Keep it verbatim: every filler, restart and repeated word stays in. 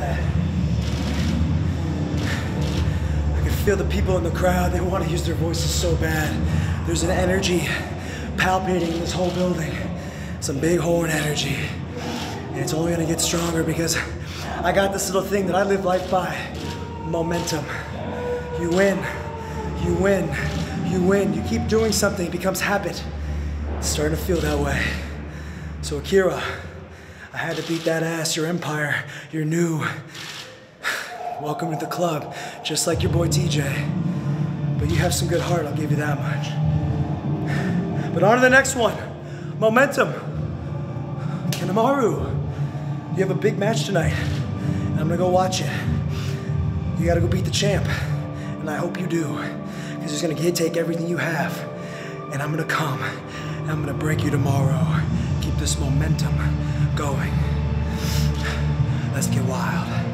that. I can feel the people in the crowd. They want to use their voices so bad. There's an energy palpitating in this whole building. Some big horn energy. And it's only going to get stronger because I got this little thing that I live life by. Momentum. You win. You win. You win. You keep doing something. It becomes habit. It's starting to feel that way. So Akira, I had to beat that ass. Your empire. You're new. Welcome to the club. Just like your boy T J. But you have some good heart. I'll give you that much. But on to the next one. Momentum. Kanamaru. You have a big match tonight. And I'm going to go watch it. You got to go beat the champ. And I hope you do. Because he's going to take everything you have. And I'm going to come. And I'm going to break you tomorrow. Keep this momentum going. Let's get wild.